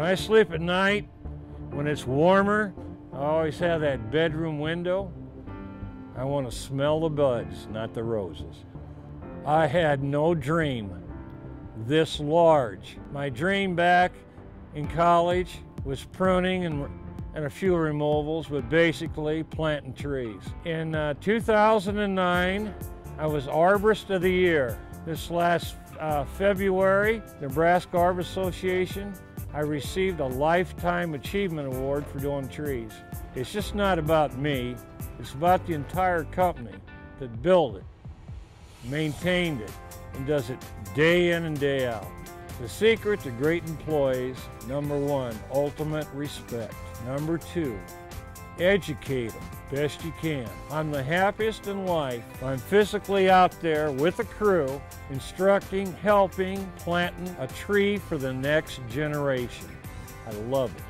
When I sleep at night, when it's warmer, I always have that bedroom window. I want to smell the buds, not the roses. I had no dream this large. My dream back in college was pruning and a few removals, but basically planting trees. In 2009, I was Arborist of the Year. This last February, Nebraska Arbor Association, I received a Lifetime Achievement Award for doing trees. It's just not about me, it's about the entire company that built it, maintained it, and does it day in and day out. The secret to great employees: number one, ultimate respect. Number two, educate them best you can. I'm the happiest in life. I'm physically out there with a crew, instructing, helping, planting a tree for the next generation. I love it.